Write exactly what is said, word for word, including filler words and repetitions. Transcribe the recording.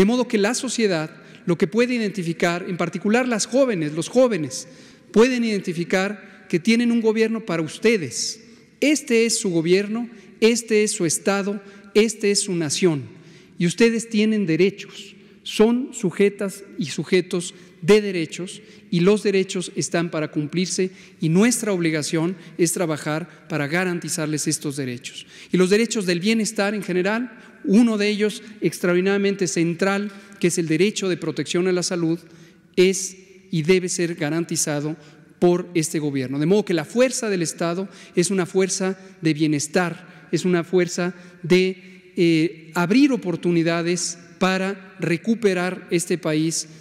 De modo que la sociedad lo que puede identificar, en particular las jóvenes, los jóvenes, pueden identificar que tienen un gobierno para ustedes. Este es su gobierno, este es su Estado, este es su nación. Y ustedes tienen derechos, son sujetas y sujetos de derechos, y los derechos están para cumplirse, y nuestra obligación es trabajar para garantizarles estos derechos. Y los derechos del bienestar en general, uno de ellos extraordinariamente central, que es el derecho de protección a la salud, es y debe ser garantizado por este gobierno. De modo que la fuerza del Estado es una fuerza de bienestar, es una fuerza de eh, abrir oportunidades para recuperar este país